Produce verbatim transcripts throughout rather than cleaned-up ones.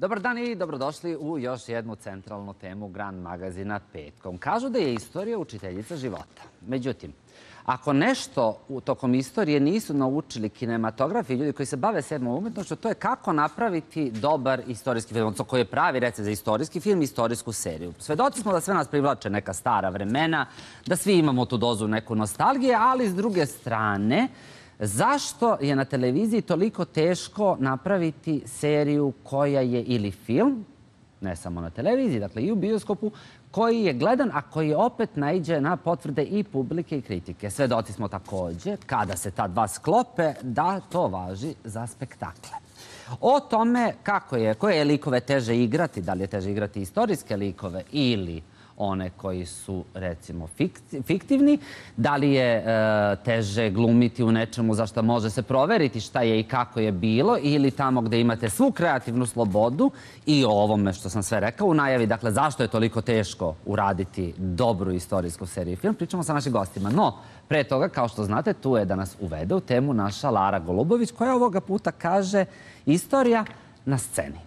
Dobar dan i dobrodošli u još jednu centralnu temu Grand magazina Petkom. Kažu da je istorija učiteljica života. Međutim, ako nešto tokom istorije nisu naučili kinematografi i ljudi koji se bave sedmom umetnošću, to je kako napraviti dobar istorijski film, odnosno koji je pravi recept za istorijski film i istorijsku seriju. Svedoci smo da sve nas privlače neka stara vremena, da svi imamo tu dozu neku nostalgije, ali s druge strane, zašto je na televiziji toliko teško napraviti seriju koja je ili film, ne samo na televiziji, dakle i u bioskopu, koji je gledan, a koji opet naiđe na potvrde i publike i kritike. Svedoci smo također, kada se ta dva sklope, da to važi za spektakle. O tome kako je, koje je likove teže igrati, da li je teže igrati istorijske likove ili one koji su, recimo, fiktivni, da li je teže glumiti u nečemu za što može se proveriti šta je i kako je bilo, ili tamo gde imate svu kreativnu slobodu i o ovome što sam sve rekao u najavi, dakle, zašto je toliko teško uraditi dobru istorijsku seriju i film, pričamo sa našim gostima. No, pre toga, kao što znate, tu je da nas uvede u temu naša Lara Golubović, koja ovoga puta kaže istorija na sceni.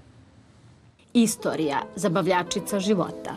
Istorija, zabavljačica života.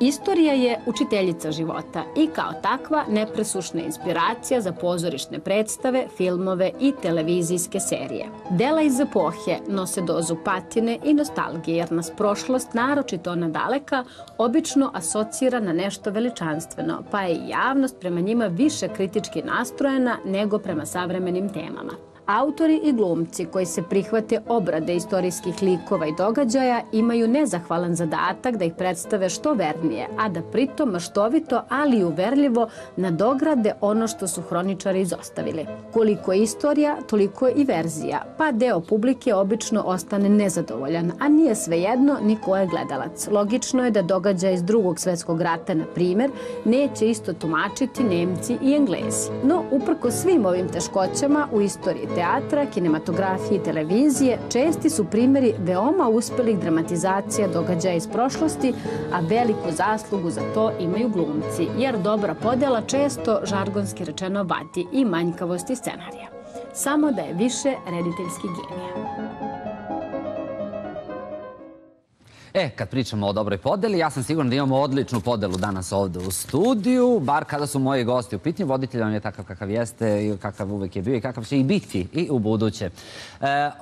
Istorija je učiteljica života i kao takva nepresušna inspiracija za pozorišne predstave, filmove i televizijske serije. Dela iz epohe nose dozu patine i nostalgije jer nas prošlost, naročito ona daleka, obično asocira na nešto veličanstveno, pa je i javnost prema njima više kritički nastrojena nego prema savremenim temama. Autori i glumci koji se prihvate obrade istorijskih likova i događaja imaju nezahvalan zadatak da ih predstave što vernije, a da pritom maštovito, ali i uverljivo nadograde ono što su hroničari izostavili. Koliko je istorija, toliko je i verzija, pa deo publike obično ostane nezadovoljan, a nije svejedno ni ko je gledalac. Logično je da događaje iz Drugog svjetskog rata, na primjer, neće isto tumačiti Nemci i Englezi. No, uprkos svim ovim teškoćama u istoriji teatra, kinematografije i televizije česti su primjeri veoma uspelih dramatizacija događaja iz prošlosti, a veliku zaslugu za to imaju glumci, jer dobra podela često, žargonski rečeno, vati i manjkavosti scenarija. Samo da je više rediteljski genija. E, kad pričamo o dobroj podeli, ja sam siguran da imamo odličnu podelu danas ovde u studiju, bar kada su moji gosti u pitanju. Voditelj on je takav kakav jeste, kakav uvek je bio i kakav će i biti i u buduće.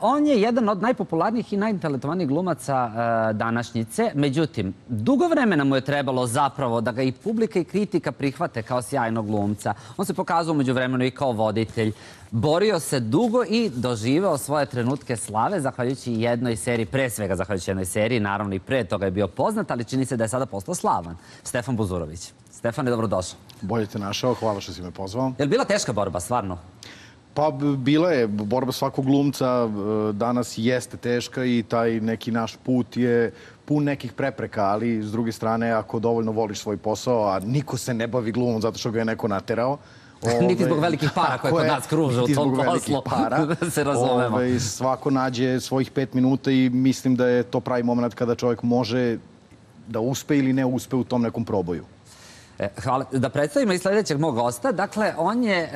On je jedan od najpopularnijih i najtalentovanijih glumaca današnjice. Međutim, dugo vremena mu je trebalo zapravo da ga i publika i kritika prihvate kao sjajnog glumca. On se pokazao među vremenu i kao voditelj. Borio se dugo i doživeo svoje trenutke slave zahvaljujući jednoj seriji, pre svega zahvaljujući jednoj seriji, naravno i pre toga je bio poznat, ali čini se da je sada postao slavan. Stefan Buzurović. Stefane, dobrodošao. Bolje te našao, hvala što si me pozvao. Je li bila teška borba, stvarno? Pa, bila je. Borba svakog glumca danas jeste teška i taj neki naš put je pun nekih prepreka, ali s druge strane, ako dovoljno voliš svoj posao, a niko se ne bavi glumom zato što ga je neko naterao, niti zbog velikih para koje kod nas kruže u tom poslu, da se razumemo. Svako nađe svojih pet minuta i mislim da je to pravi moment kada čovjek može da uspe ili ne uspe u tom nekom proboju. Hvala. Da predstavimo i sljedećeg mog gosta. Dakle, on je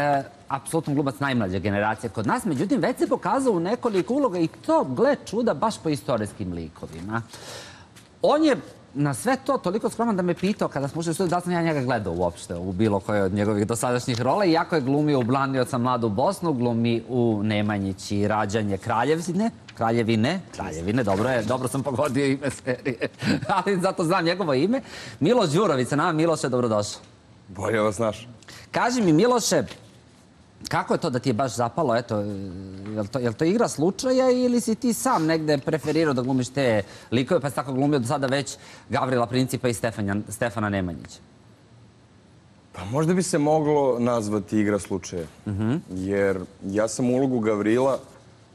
apsolutno glumac najmlađe generacije kod nas, međutim, već se pokazao u nekoliko uloga i to, gle čuda, baš po istorijskim likovima. On je na sve to toliko skroman da me pitao kada smo ušli u studiju da sam ja njega gledao uopšte u bilo koje od njegovih dosadašnjih rola. Iako je glumio u Blanioca Mladu Bosnu, glumi u Nemanjići Rađanje Kraljevine. Kraljevine, Kraljevine, dobro je, dobro sam pogodio ime serije, ali zato znam njegovo ime. Miloš Đurović sa nama. Miloše, dobrodošao. Bolje vas naš. Kaži mi, Miloše, kako je to da ti je baš zapalo, eto, je li to igra slučaja ili si ti sam negde preferirao da glumiš te likove, pa si tako glumio do sada već Gavrila Principa i Stefana Nemanjića? Pa možda bi se moglo nazvati igra slučaja, jer ja sam ulogu Gavrila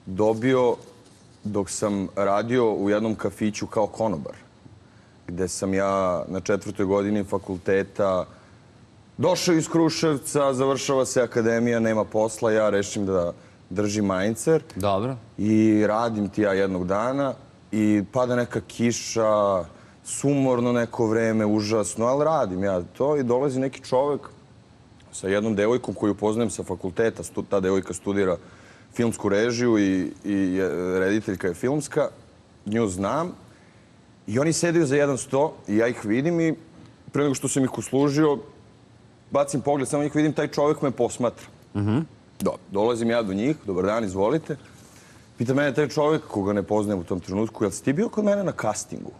dobio dok sam radio u jednom kafiću kao konobar, gde sam ja na četvrtoj godini fakulteta došao iz Kruševca, završava se akademija, nema posla, ja rešim da držim majncer. Dobro. I radim ti ja jednog dana i pada neka kiša, sumorno neko vreme, užasno, ali radim ja to i dolazi neki čovek sa jednom devojkom koju poznajem sa fakulteta. Ta devojka studira filmsku režiju i rediteljka je filmska nju znam. I oni sedaju za jedan sto i ja ih vidim i pre nego što sam ih uslužio, bacim pogled, samo ih vidim, taj čovjek me posmatra. Dolazim ja do njih, dobar dan, izvolite. Pita mene taj čovjek, koga ne poznajem u tom trenutku, jel si ti bio kod mene na kastingu?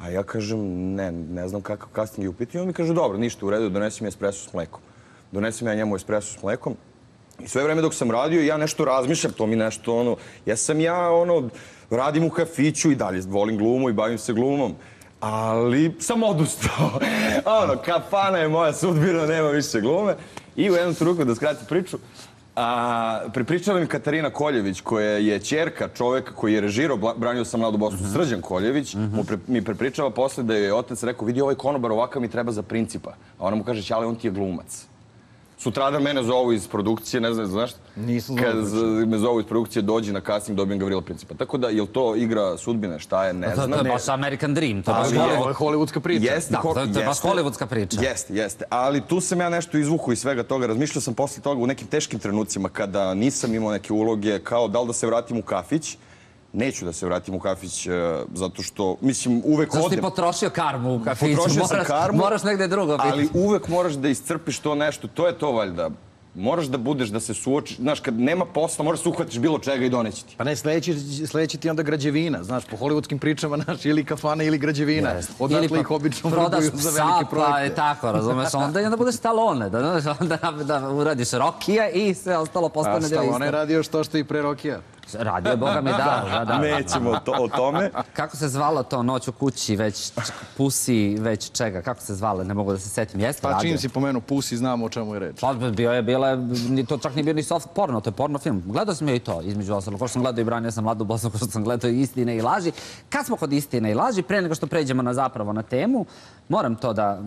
A ja kažem, ne, ne znam kakav kasting je u pitanju. I on mi kaže, dobro, ništa, u redu, donesim espresso s mlekom. Donesim ja njemu espresso s mlekom. I sve vreme dok sam radio, ja nešto razmišljam, to mi nešto, ono, ja sam ja, ono, radim u kafiću i dalje, volim glumu i bavim se glumom. Ali sam odustao. Ono, kafana je moja sudbina, nema više glume. I u jednom trenutku, da skratim priču, pripričala mi Katarina Koljević, koja je ćerka čoveka koji je režirao Branio sam Mladu Bosnu, Srđan Koljević, mi pripričava posle da je otac rekao, vidi ovaj konobar, ovaka mi treba za Principa. A ona mu kaže, ali on ti je glumac. Sutradan mene zovu iz produkcije, ne znam, znaš? Nisam zovu. Kad me zovu iz produkcije, dođi na casting, dobijem Gavrila Principa. Tako da, je li to igra sudbine, šta je, ne znam. To je baš American Dream, to je baš hollywoodska priča. Da, to je baš hollywoodska priča. Jeste, jeste. Ali tu sam ja nešto izvukao iz svega toga. Razmišljao sam posle toga u nekim teškim trenucima, kada nisam imao neke uloge, kao da li da se vratim u kafić. Neću da se vratim u kafić, zato što, mislim, uvek odem. Zašto ti potrošio karmu u kafiću? Potrošio sam karmu. Moraš negdje drugo biti. Ali uvek moraš da iscrpiš to nešto. To je to, valjda. Moraš da budeš, da se suočiš. Znaš, kad nema posla, moraš se uhvatiš bilo čega i doneći ti. Pa ne, sledeći ti onda građevina. Znaš, po hollywoodskim pričama, znaš, ili kafana ili građevina. Odatle ih obično prodaš za velike projekte. Pa je tako, razumeš. Onda i onda budeš Stallone. Da uradiš Rokija i sve ostalo postane deo isto. Stallone je radio što što i pre Rokija. Radio je, boga mi dao. Nećemo o tome. Kako se zvala to noć u kući, već Pusi, već čega? Kako se zvala? Ne mogu da se setim. Pa čim si pomenu Pusi, znamo o čemu je reč. Bio je, bila je, to čak nije bio ni soft porno, to je porno film. Gledao sam joj i to, između ostalog. Ko što sam gledao i Branio sam Mladu Bosnu, ko što sam gledao i Istine i laži. Kad smo kod Istine i laži, pre nego što pređemo na zapravo na temu, moram to da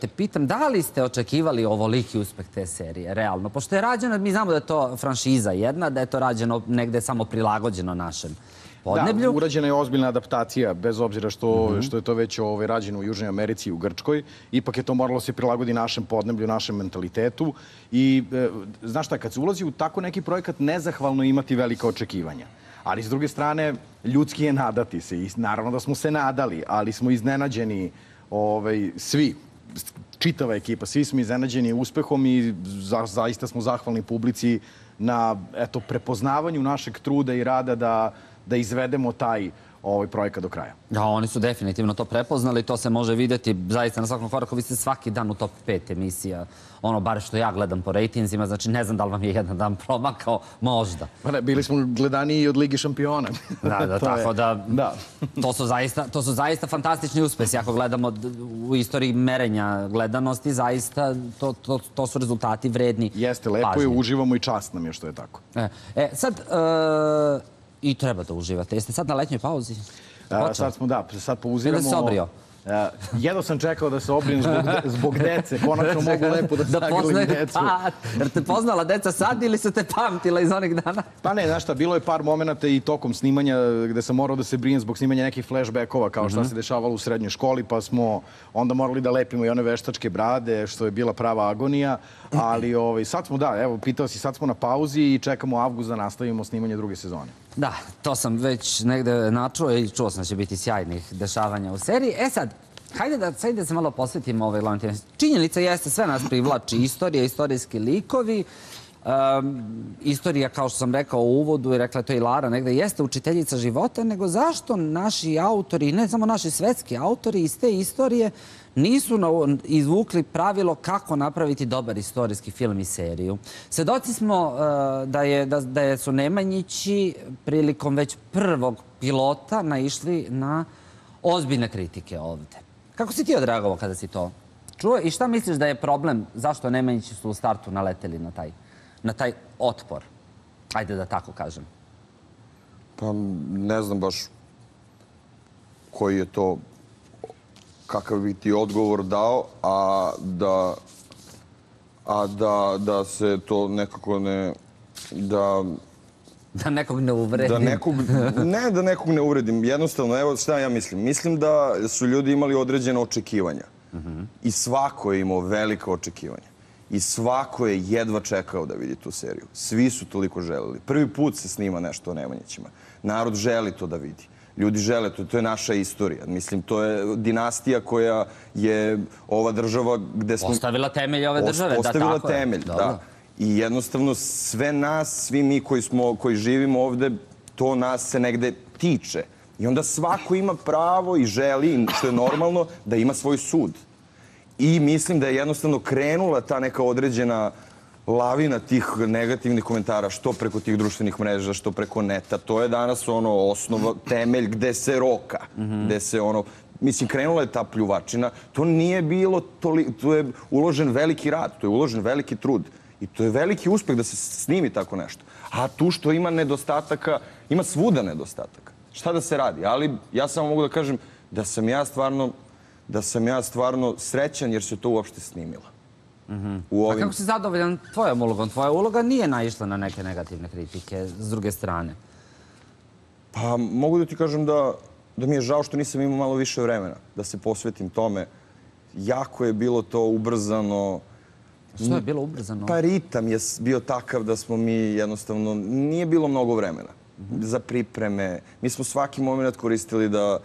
te pitam, da li ste očekivali ovoliki uspeh te serije, realno? Pošto je rađeno, mi znamo da je to franšiza jedna, da je to rađeno negde samo prilagođeno našem podneblju. Da, urađena je ozbiljna adaptacija, bez obzira što je to već rađeno u Južnoj Americi i u Grčkoj. Ipak je to moralo se prilagodi našem podneblju, našem mentalitetu. I znaš šta, kad se ulazi u tako neki projekat, nezahvalno imati velika očekivanja. Ali s druge strane, ljudski je nadati se. I naravno da smo se nadali, ali smo iznenađeni svi, čitava ekipa, svi smo iznenađeni uspehom i zaista smo zahvalni publici na prepoznavanju našeg truda i rada da izvedemo taj projekat do kraja. Da, oni su definitivno to prepoznali, to se može vidjeti zaista na svakom koraku. Vi ste svaki dan u top pet emisija, ono, bar što ja gledam po rejtinzima, znači ne znam da li vam je jedan dan promakao, možda. Bili smo gledani i od Ligi šampiona. Da, da, tako da, to su zaista fantastični uspesi. Ako gledamo u istoriji merenja gledanosti, zaista to su rezultati vredni. Jeste, lepo je, uživamo i čast nam je što je tako. E, sad... I treba da uživate. Jeste sad na letnjoj pauzi? Sad smo, da, sad pauziramo. Jel' se obrio? Jedno sam čekao da se obrijem zbog dece. Konačno mogu lepo da zagrlim decu. Jer te poznala deca sad ili se te pamtila iz onih dana? Pa ne, znaš šta, bilo je par momenta i tokom snimanja gde sam morao da se brinem zbog snimanja nekih flashbackova kao šta se dešavalo u srednjoj školi, pa smo onda morali da lepimo i one veštačke brade, što je bila prava agonija. Ali sad smo, da, evo, pitao si, sad smo na pauzi i čekamo avgust da nastavimo snimanje druge sezone. Da, to sam već negde načuo i čuo sam da će biti sjajnih dešavanja u seriji. E sad, hajde da se malo posvetimo ovoj glavnoj temi. Činjenica jeste, sve nas privlači istorija, istorijski likovi. Istorija, kao što sam rekao u uvodu i rekla to i Lara negde, jeste učiteljica života, nego zašto naši autori, ne samo naši svetski autori iz te istorije, nisu izvukli pravilo kako napraviti dobar istorijski film i seriju. Svedoci smo da su Nemanjići prilikom već prvog pilota naišli na ozbiljne kritike ovde. Kako si ti odreagovao kada si to čuo i šta misliš da je problem zašto Nemanjići su u startu naleteli na taj na taj otpor? Ajde da tako kažem. Pa ne znam baš koji je to, kakav bi ti odgovor dao, a da a da, da se to nekako ne... Da, da nekog ne uvredim. Da nekog, ne, da nekog ne uvredim. Jednostavno, evo šta ja mislim. Mislim da su ljudi imali određene očekivanja. Uh-huh. I svako je imao velika očekivanja. I svako je jedva čekao da vidi tu seriju. Svi su toliko želeli. Prvi put se snima nešto o Nemanjićima. Narod želi to da vidi. Ljudi žele to. To je naša istorija. Mislim, to je dinastija koja je ova država gde smo... Ostavila temelj ove države. Ostavila temelj, da. I jednostavno sve nas, svi mi koji živimo ovde, to nas se negde tiče. I onda svako ima pravo i želi, što je normalno, da ima svoj sud. I mislim da je jednostavno krenula ta neka određena lavina tih negativnih komentara, što preko tih društvenih mreža, što preko neta. To je danas ono osnova, temelj gde se roka. Gde se ono... Mislim, krenula je ta pljuvačina. To nije bilo... To je uložen veliki rad, to je uložen veliki trud. I to je veliki uspeh da se snimi tako nešto. A tu što ima nedostataka, ima svuda nedostataka. Šta da se radi? Ali ja samo mogu da kažem da sam ja stvarno, da sam ja stvarno srećan jer se to uopšte snimilo. A kako si zadovoljan tvojom ulogom? Tvoja uloga nije naišla na neke negativne kritike s druge strane. Pa mogu da ti kažem da mi je žao što nisam imao malo više vremena da se posvetim tome. Jako je bilo to ubrzano. Što je bilo ubrzano? Pa ritam je bio takav da smo mi jednostavno... Nije bilo mnogo vremena za pripreme. Mi smo svaki moment koristili da...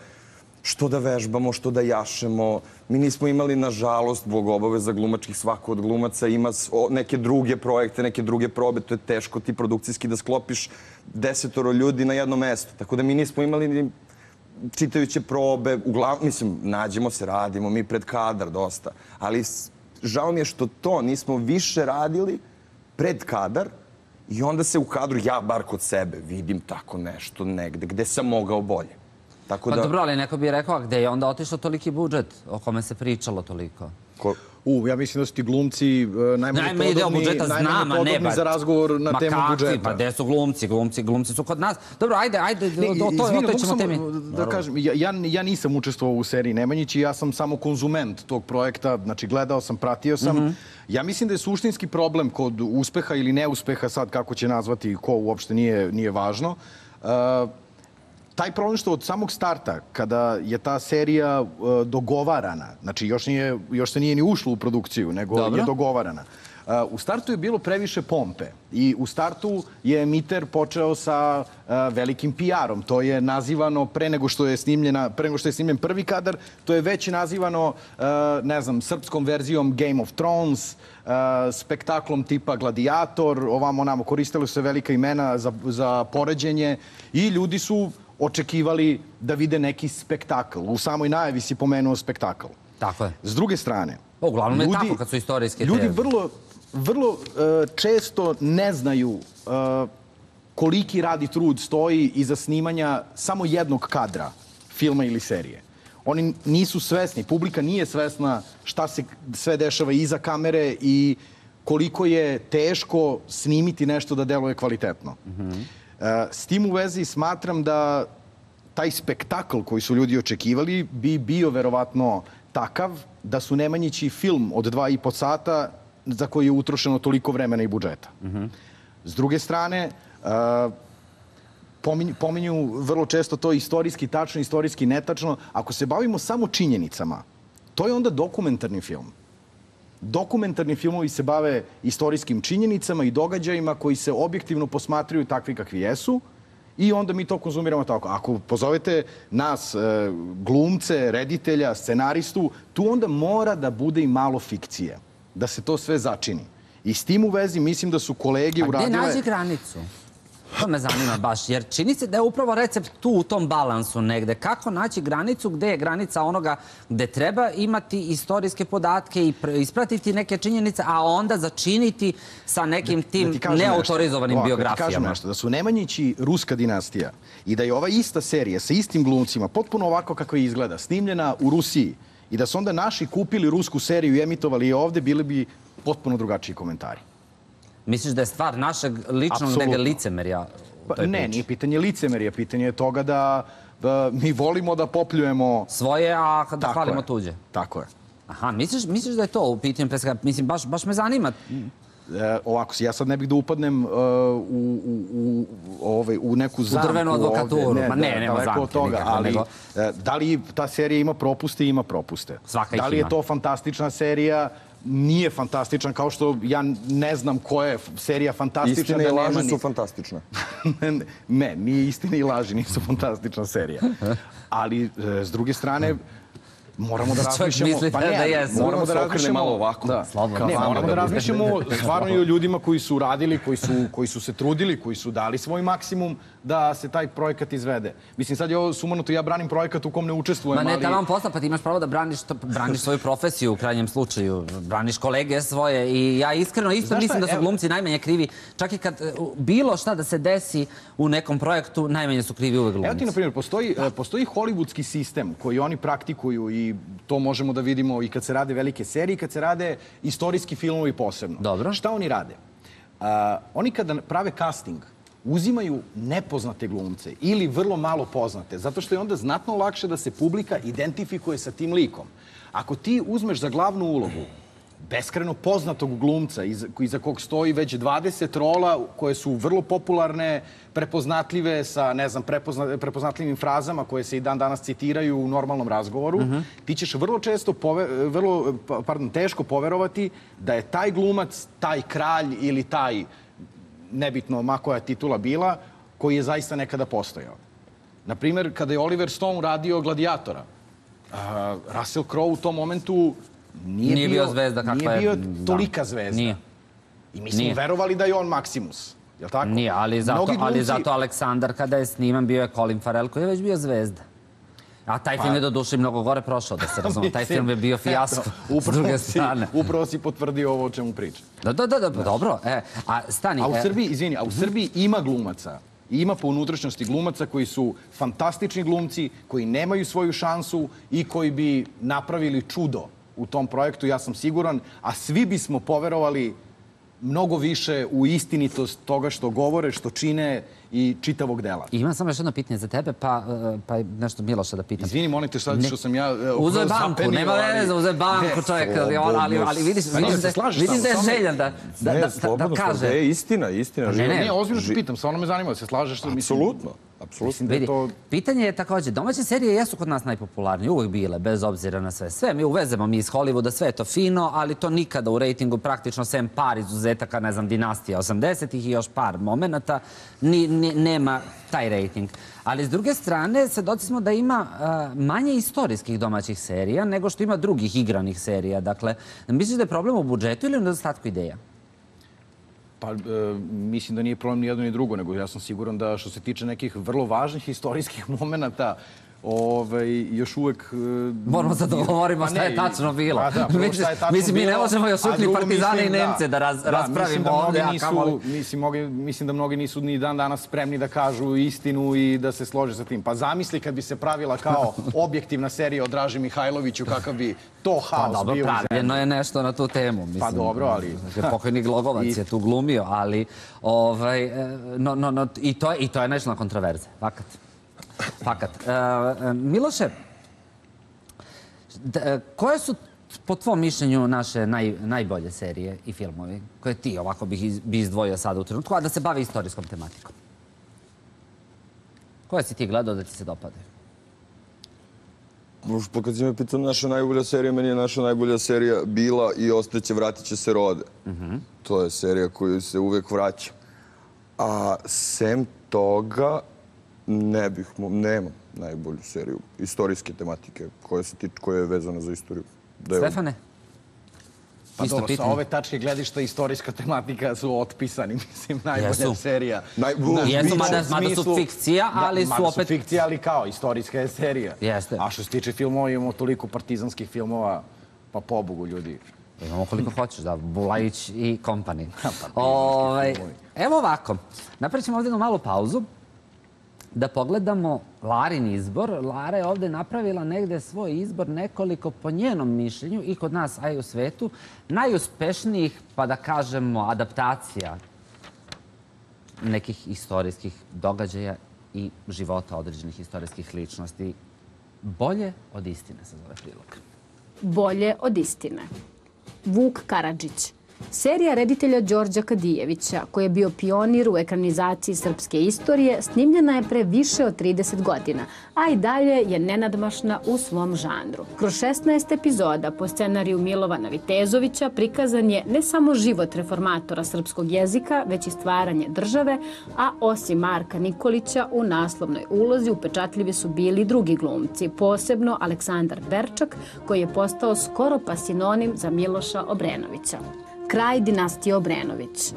Što da vežbamo, što da jašemo. Mi nismo imali, nažalost, zbog obaveza glumačkih, svako od glumaca ima neke druge projekte, neke druge probe. To je teško ti produkcijski da sklopiš desetoro ljudi na jedno mesto. Tako da mi nismo imali čitajuće probe. Uglavnom, mislim, nađemo se, radimo, mi pred kadar dosta. Ali žao mi je što to nismo više radili pred kadar i onda se u kadru, ja bar kod sebe, vidim tako nešto negde gde sam mogao bolje. Pa dobro, ali neko bi rekao, a gde je onda otišao toliki budžet o kome se pričalo toliko? U, ja mislim da su ti glumci najmanje podobni za razgovor na temu budžeta. Ma kakvi, pa gde su glumci? Glumci su kod nas. Dobro, ajde, ajde, otočemo temi. Da kažem, ja nisam učestvovao u seriji Nemanjići, ja sam samo konzument tog projekta, znači gledao sam, pratio sam. Ja mislim da je suštinski problem kod uspeha ili neuspeha, sad kako će nazvati ko uopšte nije važno, taj problem što od samog starta, kada je ta serija dogovarana, znači još se nije ni ušlo u produkciju, nego je dogovarana, u startu je bilo previše pompe i u startu je emiter počeo sa velikim P R-om. To je nazivano, pre nego što je snimljen prvi kadar, to je već nazivano, ne znam, srpskom verzijom Game of Thrones, spektaklom tipa Gladiator, ovamo onamo, koristili su se velika imena za poređenje i ljudi su očekivali da vide neki spektakl. U samoj najavi si pomenuo spektakl. Tako je. S druge strane... Uglavnom je tako kad su istorijske teze. Ljudi vrlo često ne znaju koliki rad i trud stoji iza snimanja samo jednog kadra, filma ili serije. Oni nisu svesni, publika nije svesna šta se sve dešava iza kamere i koliko je teško snimiti nešto da deluje kvalitetno. S tim u vezi smatram da taj spektakl koji su ljudi očekivali bi bio verovatno takav da su Nemanjići film od dva i po sata za koji je utrošeno toliko vremena i budžeta. S druge strane, pominju vrlo često to istorijski tačno, istorijski netačno. Ako se bavimo samo činjenicama, to je onda dokumentarni film. Dokumentarni filmovi se bave istorijskim činjenicama i događajima koji se objektivno posmatraju takvi kakvi jesu i onda mi to konzumiramo tako. Ako pozovete nas, glumce, reditelja, scenaristu, tu onda mora da bude i malo fikcije, da se to sve začini. I s tim u vezi mislim da su kolege uradile... A gde nađe granicu? To me zanima baš, jer čini se da je upravo recept tu u tom balansu negde. Kako naći granicu, gde je granica onoga gde treba imati istorijske podatke i ispratiti neke činjenice, a onda začiniti sa nekim tim neautorizovanim biografijama. Da ti kažem nešto, da su Nemanjići ruska dinastija i da je ova ista serija sa istim glumcima, potpuno ovako kako je izgleda, snimljena u Rusiji i da su onda naši kupili rusku seriju i emitovali je ovde, bili bi potpuno drugačiji komentari. Misliš da je stvar našeg ličnog nega licemerja? Ne, nije pitanje licemerja, pitanje je toga da mi volimo da popljujemo... Svoje, a da hvalimo tuđe. Tako je. Aha, misliš da je to u pitanju? Mislim, baš me zanima. Ovako, ja sad ne bih da upadnem u neku zamku. U drvenu advokaturu. Ma ne, nema zamke nikako. Da li ta serija ima propuste? Ima propuste. Svaka ih ima. Da li je to fantastična serija nije fantastičan, kao što ja ne znam koja je serija fantastična. Istina i laži su fantastične. Ne, nije Istina i laži, nisu fantastična serija. Ali, s druge strane, moramo da razmišljamo... Pa ne, moramo da razmišljamo stvarno i o ljudima koji su radili, koji su se trudili, koji su dali svoj maksimum da se taj projekat izvede. Mislim, sad je ovo sumanuto, ja branim projekat u kom ne učestvujem, ali... Ma ne, tamo vam posla, pa ti imaš pravo da braniš svoju profesiju, u krajnjem slučaju. Braniš kolege svoje i ja iskreno isto mislim da su glumci najmanje krivi. Čak i kad bilo šta da se desi u nekom projektu, najmanje su krivi uvek glumci. Evo ti, na primjer, postoji hollywoodski sistem koji oni praktikuju i to možemo da vidimo i kad se rade velike serije i kad se rade istorijski filmovi posebno. Dobro. Šta oni rade? Oni kada prave casting, uzimaju nepoznate glumce ili vrlo malo poznate, zato što je onda znatno lakše da se publika identifikuje sa tim likom. Ako ti uzmeš za glavnu ulogu beskrajno poznatog glumca iza kog stoji već dvadeset rola koje su vrlo popularne, prepoznatljive sa, ne znam, prepoznatljivim frazama koje se i dan danas citiraju u normalnom razgovoru, ti ćeš vrlo često, vrlo, pardon, teško poverovati da je taj glumac, taj kralj ili taj nebitno ma koja titula bila, koji je zaista nekada postojao. Naprimjer, kada je Oliver Stone radio Gladijatora, Russell Crowe u tom momentu nije bio tolika zvezda. I mi smo verovali da je on Maximus. Nije, ali zato Aleksandar kada je sniman bio je Colin Farrell koji je već bio zvezda. A taj film je do duše mnogo gore prošao, da se razumije. Taj film je bio fijasko s druge strane. Upravo si potvrdio ovo o čemu pričam. Da, da, da, dobro. A u Srbiji, izvini, a u Srbiji ima glumaca. Ima po unutrašnjosti glumaca koji su fantastični glumci, koji nemaju svoju šansu i koji bi napravili čudo u tom projektu, ja sam siguran. A svi bismo poverovali mnogo više u istinitost toga što govore, što čine i čitavog dela. Imam samo još jedno pitanje za tebe, pa nešto Miloša da pitam. Izvini, molim te sad što sam ja... Uzeo je banku, nema veze, uzeo je banku čovjek, ali vidiš da je željan da kaže. Ne, slobodno, da je istina, istina. Ne, ozbiljno što pitam, stvarno me zanima da se slažeš. Apsolutno. Vidi, pitanje je također, domaće serije jesu kod nas najpopularnije, uvijek bile, bez obzira na sve. Sve mi uvezemo mi iz Hollywooda, sve je to fino, ali to nikada u rejtingu praktično sem par izuzetaka, ne znam, dinastija osamdesetih i još par momenta, nema taj rejting. Ali s druge strane, svedoci smo da ima manje istorijskih domaćih serija nego što ima drugih igranih serija. Dakle, misliš da je problem u budžetu ili u nedostatku ideja? Pa, mislim da nije problem ni jedno ni drugo, nego ja sam siguran da što se tiče nekih vrlo važnih istorijskih momenta, još uvek... Moramo sad da govorimo šta je tačno bilo. Mislim, mi ne možemo još ukli partizane i Nemce da raspravimo ovdje. Mislim da mnogi nisu ni dan danas spremni da kažu istinu i da se slože sa tim. Pa zamisli kad bi se pravila kao objektivna serija o Draži Mihajloviću, kakav bi to haos bio. Pa dobro, pravljeno je nešto na tu temu. Pa dobro, ali... Pokojni Glogovac je tu glumio, ali... I to je nešto na kontroverze, fakat. Fakat. Miloše, koje su, po tvom mišljenju, naše najbolje serije i filmovi koje ti ovako bi izdvojio sada u trenutku, a da se bave istorijskom tematikom? Koje si ti gledao da ti se dopadaju? Pa kad si me pitao naša najbolja serija, meni je naša najbolja serija bila i ostaće, vratit će se rode. To je serija koju se uvek vraća. A sem toga... Ne bih, nemam najbolju seriju istorijske tematike koja je vezana za istoriju. Stefane? Pa dobro, sa ove tačke gledišta istorijska tematika su otpisani, mislim, najbolja serija. Jesu, mada su fikcija, ali su opet... Mada su fikcija, ali kao, istorijska je serija. A što se tiče filmova, imamo toliko partizanskih filmova, pa pobogu, ljudi. Imamo koliko hoćeš, da, Bulajić i kompani. Evo ovako, napravit ćemo ovdje jednu malu pauzu. Da pogledamo Larin izbor. Lara je ovdje napravila negde svoj izbor nekoliko, po njenom mišljenju, i kod nas, a i u svetu, najuspešnijih, pa da kažemo, adaptacija nekih istorijskih događaja i života određenih istorijskih ličnosti. Bolje od istine se zove prilog. Bolje od istine. Vuk Karadžić. Serija reditelja Đorđa Kadijevića, koji je bio pionir u ekranizaciji srpske istorije, snimljena je pre više od trideset godina, a i dalje je nenadmašna u svom žanru. Kroz šesnaest epizoda po scenariju Milovana Vitezovića prikazan je ne samo život reformatora srpskog jezika, već i stvaranje države, a osim Marka Nikolića u naslovnoj ulozi upečatljivi su bili drugi glumci, posebno Aleksandar Berčak, koji je postao skoro pa sinonim za Miloša Obrenovića. Kraj dinastije Obrenović.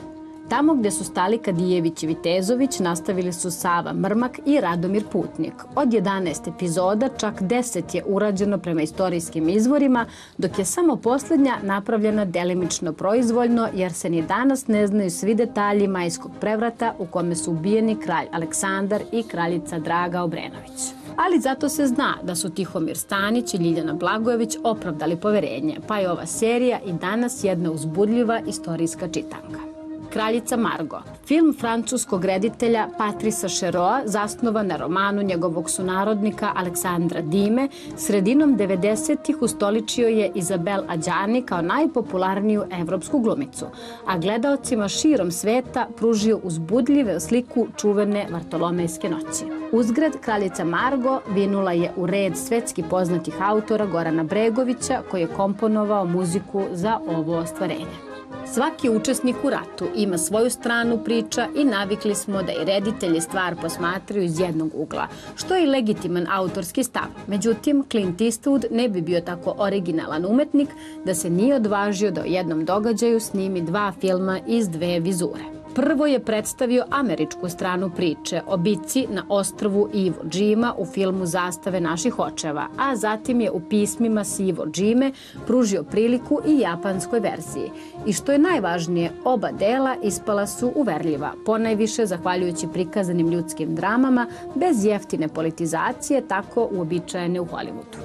Tamo gde su stali Kadijević i Vitezović nastavili su Sava Mrmak i Radomir Putnik. Od jedanaest epizoda čak deset je urađeno prema istorijskim izvorima, dok je samo posljednja napravljena delimično proizvoljno, jer se ni danas ne znaju svi detalji majskog prevrata u kome su ubijeni kralj Aleksandar i kraljica Draga Obrenović. Ali zato se zna da su Tihomir Stanić i Ljiljana Blagojević opravdali poverenje, pa je ova serija i danas jedna uzbudljiva istorijska čitanka. Kraljica Margo. Film francuskog reditelja Patrice Chéreau zasnovan na romanu njegovog sunarodnika Alexandra Dime, sredinom devedesetih ustoličio je Isabelle Adjani kao najpopularniju evropsku glumicu, a gledaocima širom sveta pružio uzbudljivu sliku čuvene Vartolomejske noći. Uzgred, Kraljica Margo vinula je u red svetski poznatih autora Gorana Bregovića, koji je komponovao muziku za ovo ostvarenje. Svaki učesnik u ratu ima svoju stranu priča i navikli smo da i reditelji stvar posmatraju iz jednog ugla, što je legitiman autorski stav. Međutim, Clint Eastwood ne bi bio tako originalan umetnik da se nije odvažio da o jednom događaju snimi dva filma iz dve vizure. Prvo je predstavio američku stranu priče o bici na ostrvu Ivo Džima u filmu Zastave naših očeva, a zatim je u Pismima sa Ivo Jime pružio priliku i japanskoj verziji. I što je najvažnije, oba dela ispala su uverljiva, ponajviše zahvaljujući prikazanim ljudskim dramama, bez jeftine politizacije, tako uobičajene u Hollywoodu.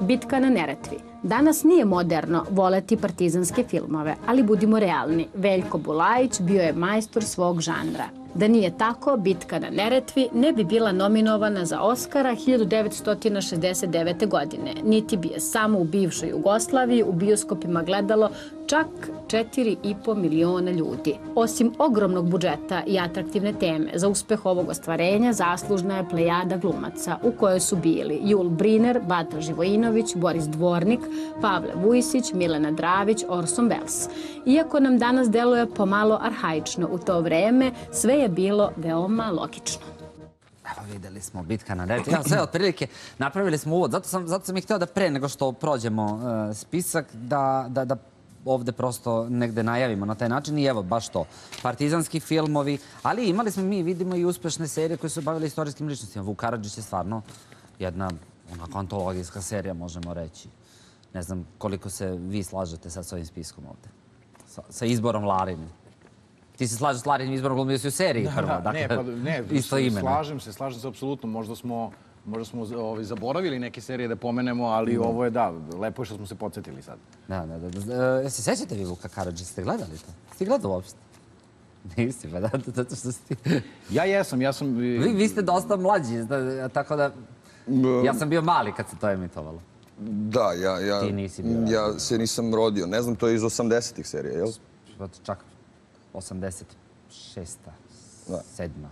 Bitka na Neretvi. Danas nije moderno voleti partizanske filmove, ali budimo realni, Veljko Bulajić bio je majstor svog žanra. Da nije tako, Bitka na Neretvi ne bi bila nominovana za Oskara hiljadu devetsto šezdeset devete. godine, niti bi je samo u bivšoj Jugoslaviji u bioskopima gledalo čak četiri i po miliona ljudi. Osim ogromnog budžeta i atraktivne teme, za uspeh ovog ostvarenja zaslužna je plejada glumaca, u kojoj su bili Jul Briner, Bata Živojinović, Boris Dvornik, Pavle Vujsić, Milena Dravić, Orson Welles. Iako nam danas deluje pomalo arhaično, u to vreme sve je bilo veoma logično. Evo, videli smo Bitka na Neretvi. Evo, sve otprilike napravili smo uvod. Zato sam, zato sam i hteo da pre nego što prođemo e, spisak, da, da, da ovde prosto negde najavimo na taj način. I evo, baš to. Partizanski filmovi, ali imali smo mi, vidimo, i uspešne serije koje su bavile istorijskim ličnostima. Vuk Karadžić je stvarno jedna onako antologijska serija, možemo reći. Ne znam koliko se vi slažete sad s ovim spiskom ovde. Sa, sa izborom Larine. Ti se slažeš s Larinim izborom glumio si u seriji prvo, dakle, isto imena. Ne, slažem se, slažem se, apsolutno. Možda smo zaboravili neke serije da pomenemo, ali ovo je, da, lepo je što smo se podsjetili sad. Da, da, da. Se sećate vi Vuka Karadžića? Ste gledali to? Ste gledali uopšte? Nisi, pa da, zato što ste... Ja jesam, ja sam... Vi ste dosta mlađi, tako da... Ja sam bio mali kad se to emitovalo. Da, ja se nisam rodio. Ne znam, to je iz osamdesetih serija, jel? Čak... osamdeset šesta, sedma,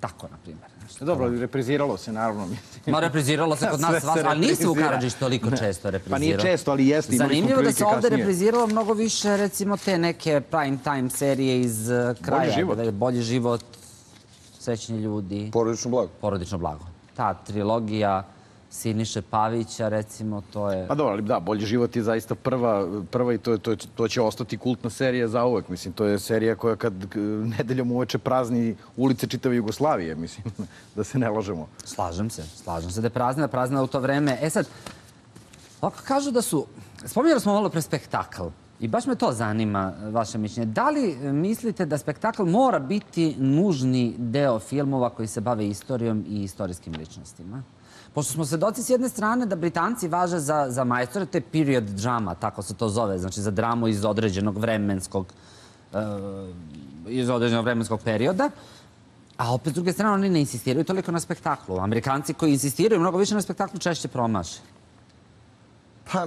tako, na primjer. Dobro, repriziralo se, naravno. Ma, repriziralo se kod nas, ali niste u Karadžiću toliko često reprizirao. Pa nije često, ali jeste. Zanimljivo da se ovde repriziralo mnogo više, recimo, te neke prime time serije iz kraja. Bolji život, Srećni ljudi. Porodično blago. Porodično blago. Ta trilogija Siniše Pavića, recimo, to je... Pa dobro, ali da, Bolji život je zaista prva i to će ostati kultna serija zauvek. Mislim, to je serija koja kad nedeljom uveče prazni ulice čitave Jugoslavije, mislim, da se ne lažemo. Slažem se, slažem se da je prazna, prazna u to vreme. E sad, ovako kažu da su... Spominjali smo malo pre spektakl i baš me to zanima, vaše mišljenje. Da li mislite da spektakl mora biti nužni deo filmova koji se bave istorijom i istorijskim ličnostima? Pošto smo svedoci s jedne strane da Britanci važe za majstore, to je period drama, tako se to zove, znači za dramu iz određenog vremenskog perioda, a opet s druge strane oni ne insistiraju toliko na spektaklu. Amerikanci koji insistiraju mnogo više na spektaklu češće promaše. Pa,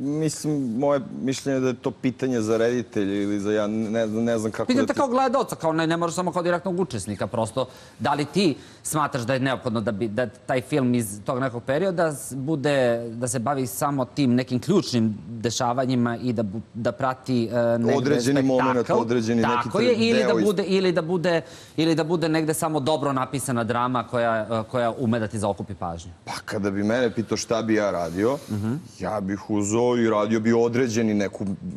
mislim, moje mišljenje je da je to pitanje za reditelje ili za ja ne znam kako da ti... Pitam te kao gledaoca, kao ne možeš samo kao direktnog učesnika, prosto. Da li ti smatraš da je neophodno da taj film iz tog nekog perioda bude, da se bavi samo tim nekim ključnim dešavanjima i da prati određeni moment, određeni neki deo... Tako je, ili da bude negde samo dobro napisana drama koja ume da ti zaokupi pažnju? Pa, kada bi mene pitao šta bi ja radio... Ja bih uzeo i radio bi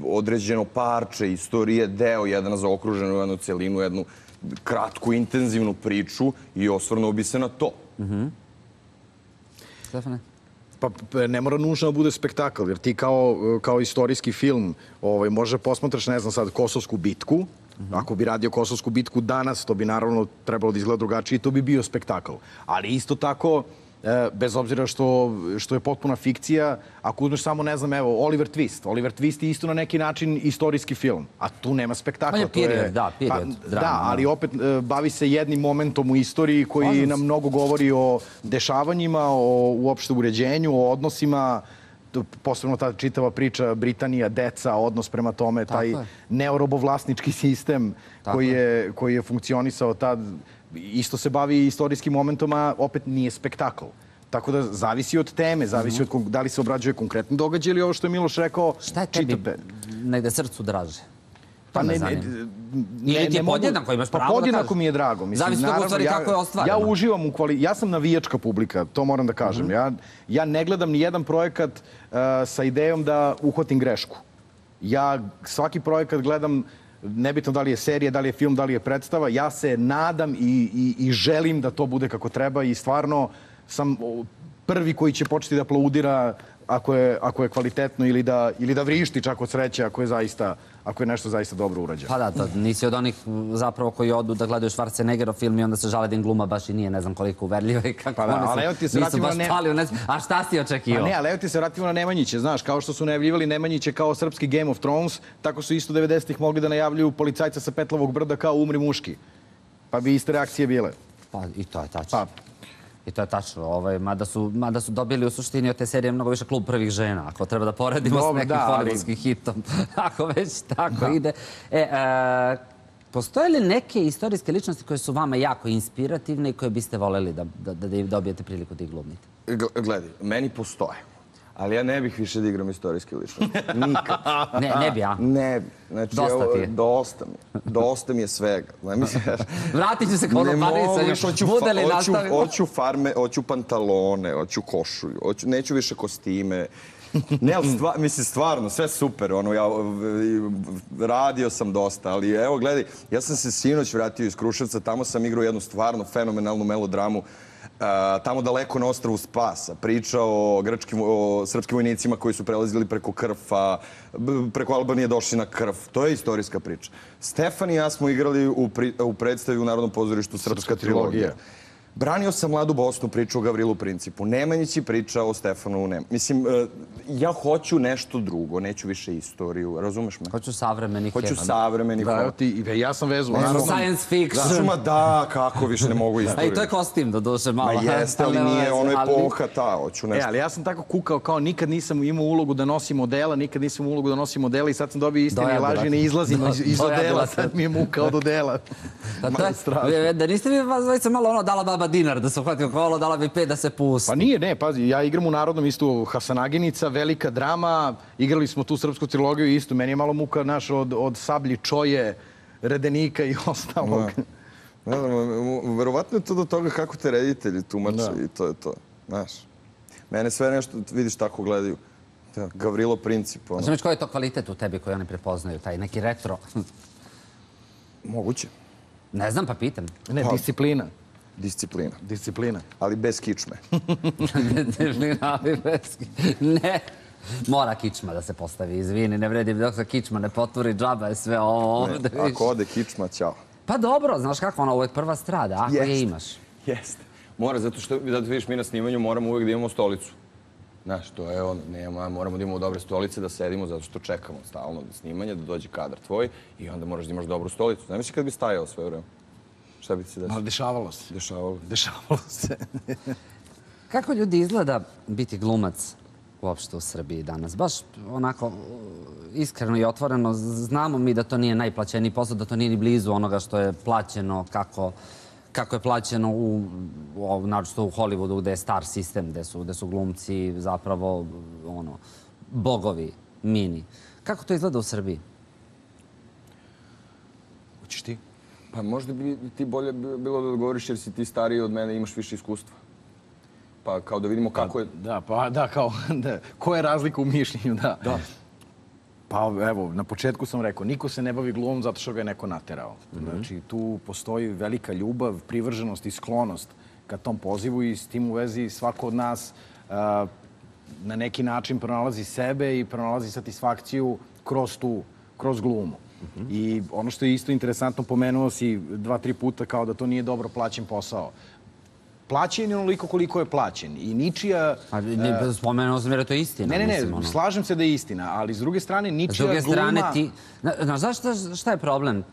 određeno parče, istorije, deo, jedna zaokruženu, jednu celinu, jednu kratku, intenzivnu priču i osvrnuo bi se na to. Stefane? Pa ne mora nužno da bude spektakl, jer ti kao istorijski film može posmatraš, ne znam sad, Kosovsku bitku. Ako bi radio Kosovsku bitku danas, to bi naravno trebalo da izgleda drugačije i to bi bio spektakl. Ali isto tako... bez obzira što je potpuna fikcija, ako uzmeš samo, ne znam, evo, Oliver Twist. Oliver Twist je isto na neki način istorijski film, a tu nema spektakla. On je period, da, period. Da, ali opet bavi se jednim momentom u istoriji koji nam mnogo govori o dešavanjima, o uopšte uređenju, o odnosima, posebno ta čitava priča Britanija, deca, odnos prema tome, taj neorobovlasnički sistem koji je funkcionisao tad. Isto se bavi istorijskim momentom, a opet nije spektakl. Tako da zavisi od teme, zavisi od da li se obrađuje konkretni događaj ili ovo što je Miloš rekao, čitape. Šta je tebi negde srcu draže? Pa ne, ne, ili ti je podjednako, imaš pravo da kažeš? Podjednako mi je drago. Zavisno od stvari kako je ostvareno. Ja uživam u kvaliteti, ja sam navijačka publika, to moram da kažem. Ja ne gledam ni jedan projekat sa idejom da uhvatim grešku. Ja svaki projekat gledam nebitno da li je serija, da li je film, da li je predstava, ja se nadam i želim da to bude kako treba i stvarno sam prvi koji će početi da aplaudira ako je kvalitetno ili da vrišti čak od sreće ako je nešto zaista dobro urađeno. Pa da, nisi od onih zapravo koji odu da gledaju Schwarzeneggerov film i onda se žale da im gluma baš i nije ne znam koliko uverljiva i kako one su, nisu baš pali. A šta si očekivao? Ne, ali evo ti se vratimo na Nemanjiće, znaš, kao što su najavljivali Nemanjiće kao srpski Game of Thrones, tako su isto devedesetih mogli da najavljuju Policajca sa Petlovog brda kao Umri muški. Pa bi iste reakcije bile. Pa i to je tačno. I to je tačno, mada su dobili u suštini od te serije mnogo više Klub prvih žena, ako treba da poredimo s nekim hollywoodski hitom, ako već tako ide. Postoje li neke istorijske ličnosti koje su vama jako inspirativne i koje biste voleli da dobijete priliku da ih glumite? Gledaj, meni postoje, ali ja ne bih više da igram istorijske ličnosti. Nikad. Ne, ne bi ja. Ne bi. Dosta ti je. Dosta mi je. Dosta mi je svega. Vratit ću se kao Romanica. Hoću farme, hoću pantalone, hoću košulju, neću više kostime. Mislim, stvarno, sve super. Radio sam dosta, ali evo, gledaj, ja sam se sinoć vratio iz Kruševca, tamo sam igrao jednu stvarno fenomenalnu melodramu Tamo daleko na ostrvu Spasa, priča o srpskim vojnicima koji su prelazili preko Krfa, preko Albanije došli na Krf. To je istorijska priča. Stefan i ja smo igrali u predstavi u Narodnom pozorištu Srpska trilogija. Branio sam Mladu Bosnu, priču o Gavrilu Principu. Nemanjići priča o Stefanu Nemanjiću. Mislim, ja hoću nešto drugo, neću više istoriju, razumeš me? Hoću savremenih. Hoću savremenih. Da, ja sam vezu. Science fiction. Da, kako više ne mogu istoriju. A i to je kostim, da dođe malo. Ma jeste, ali nije, ono je epoha ta, hoću nešto. E, ali ja sam tako kukao, kao nikad nisam imao ulogu da nosim odela, nikad nisam imao ulogu da nosim odela i sad sam dobio Istine i laži, ne izlazim iz odela, sad mi je muka od odela. Da niste mi vas malo ono dala baba dinar, da se uhvatio kvalo, dala bi pet da se pusti. Pa nije, ne, pazi, ja igram u Narodnom isto Hasanaginica, velika drama, igrali smo tu Srpsku trilogiju isto, meni je malo muka, naš, od Sablji, Čoje, Redenika i ostalog. Ne znam, verovatno je to do toga kako te reditelji tumače i to je to, znaš. Mene sve nešto, vidiš, tako gledaju. Gavrilo Princip. Znači, koji je to kvalitet u tebi koji oni prepoznaju, taj neki retro? Moguće. Ne znam, pa pitam. Ne, disciplina. Disciplina. Disciplina. Ali bez kičme. Disciplina, ali bez kičme. Ne. Mora kičma da se postavi, izvini. Ne vredi dok se kičma ne potvori, džaba je sve ovo ovde. Ako ode kičma, ćao. Pa dobro, znaš kako, ona uvek prva strada, ako je imaš. Jeste. Mora, zato što, da vidiš, mi na snimanju moramo uvek da imamo stolicu. Znaš, to je ono, moramo da imamo dobre stolice da sedimo zato što čekamo stalno od snimanja, da dođe kadar tvoj i onda moraš da imaš dobru stolicu. Znaš kad bi stajao sve vreme? Šta bi ti se desilo? Dešavalo se. Dešavalo se. Kako ljudi izgleda biti glumac uopšte u Srbiji danas. Baš onako iskreno i otvoreno, znamo mi da to nije najplaćeniji posao, da to nije ni blizu onoga što je plaćeno kako... kako je plaćeno u, naročito u Hollywoodu, gde je star sistem, gde su glumci zapravo bogovi, mini. Kako to izgleda u Srbiji? Hoćeš ti? Pa možda bi ti bolje bilo da odgovoriš jer si ti stariji od mene i imaš više iskustva. Pa kao da vidimo kako je... Da, pa da, kao... Koja je razlika u mišljenju, da. Da. Pa evo, na početku sam rekao, niko se ne bavi glumom zato što ga je neko naterao. Znači, tu postoji velika ljubav, privrženost i sklonost ka tom pozivu i s tim u vezi svako od nas na neki način pronalazi sebe i pronalazi satisfakciju kroz tu, kroz glumu. I ono što je isto interesantno, pomenuo si dva, tri puta kao da to nije dobro plaćen posao. Plaćen je onoliko koliko je plaćen i ničija... Spomenuo sam jer je to istina. Ne, ne, ne, slažem se da je istina, ali s druge strane ničija gluma... S druge strane ti... Znaš šta je problem?